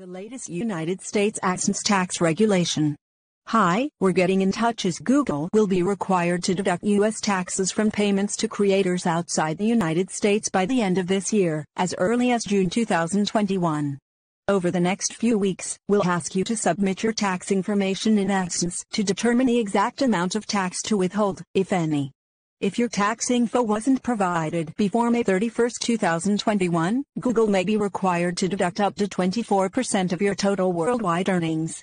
The latest United States AdSense tax regulation. Hi, we're getting in touch as Google will be required to deduct U.S. taxes from payments to creators outside the United States by the end of this year, as early as June 2021. Over the next few weeks, we'll ask you to submit your tax information in AdSense to determine the exact amount of tax to withhold, if any. If your tax info wasn't provided before May 31, 2021, Google may be required to deduct up to 24% of your total worldwide earnings.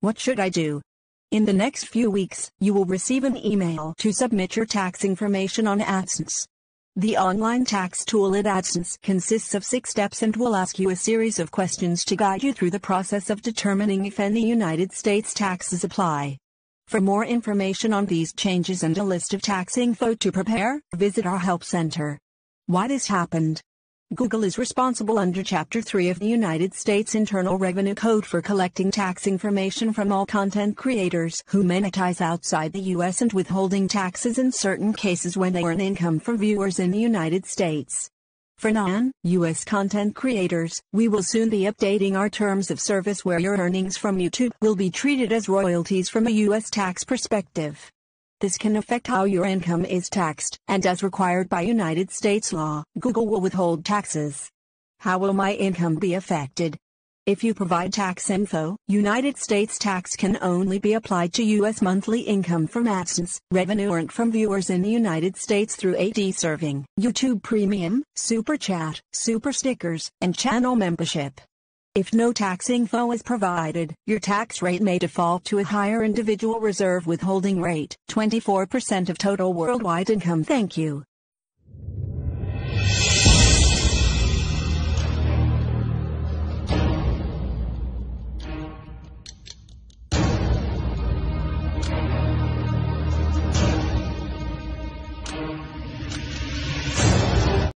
What should I do? In the next few weeks, you will receive an email to submit your tax information on AdSense. The online tax tool at AdSense consists of 6 steps and will ask you a series of questions to guide you through the process of determining if any United States taxes apply. For more information on these changes and a list of tax info to prepare, visit our Help Center. Why this happened? Google is responsible under Chapter 3 of the United States Internal Revenue Code for collecting tax information from all content creators who monetize outside the U.S. and withholding taxes in certain cases when they earn income from viewers in the United States. For non-U.S. content creators, we will soon be updating our terms of service where your earnings from YouTube will be treated as royalties from a U.S. tax perspective. This can affect how your income is taxed, and as required by United States law, Google will withhold taxes. How will my income be affected? If you provide tax info, United States tax can only be applied to U.S. monthly income from AdSense, revenue earned from viewers in the United States through ad serving, YouTube Premium, Super Chat, Super Stickers, and channel membership. If no tax info is provided, your tax rate may default to a higher individual reserve withholding rate, 24% of total worldwide income. Thank you.